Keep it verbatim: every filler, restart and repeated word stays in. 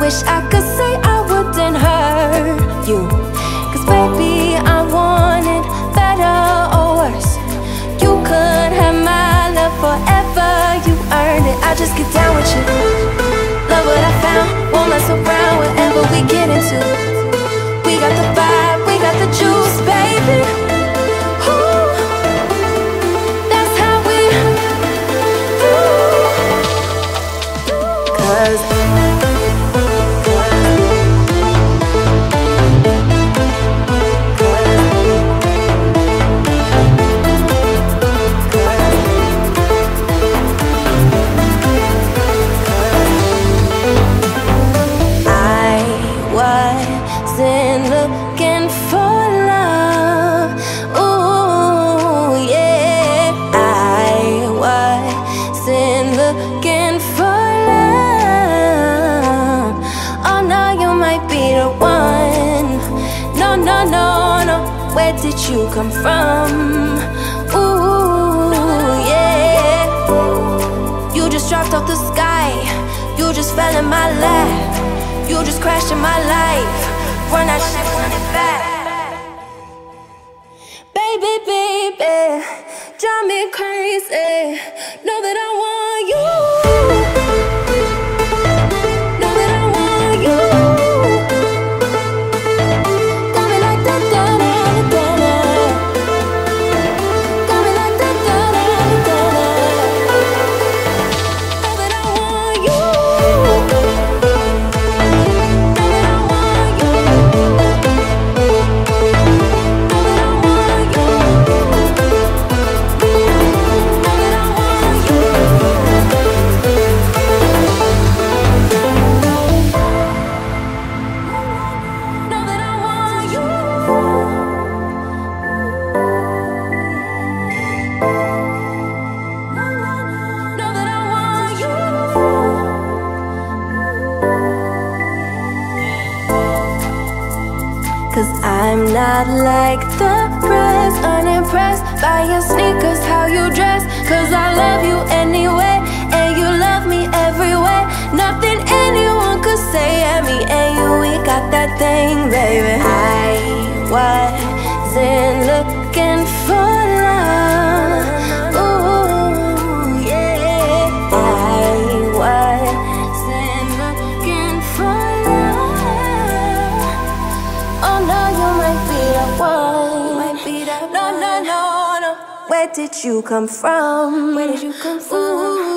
Wish I could say I wouldn't hurt you, 'cause baby I wanted better or worse. You could have my love forever, you earned it. I just get down with you. Love what I found, won't mess around. Whatever we get into, we got the vibe, we got the juice, baby. You come from, ooh, yeah. You just dropped off the sky, you just fell in my lap, you just crashed in my life. Run that shit, run it back, baby, baby. Drive me crazy. Know that I want you. I'm not like the rest, unimpressed by your sneakers, how you dress. 'Cause I love you anyway, and you love me everywhere. Nothing anyone could say at me, and you, we got that thing, baby. I wasn't looking for love, ooh, yeah. I wasn't looking for love. Oh no, no, no, no, no. Where did you come from? Where did you come from? Ooh.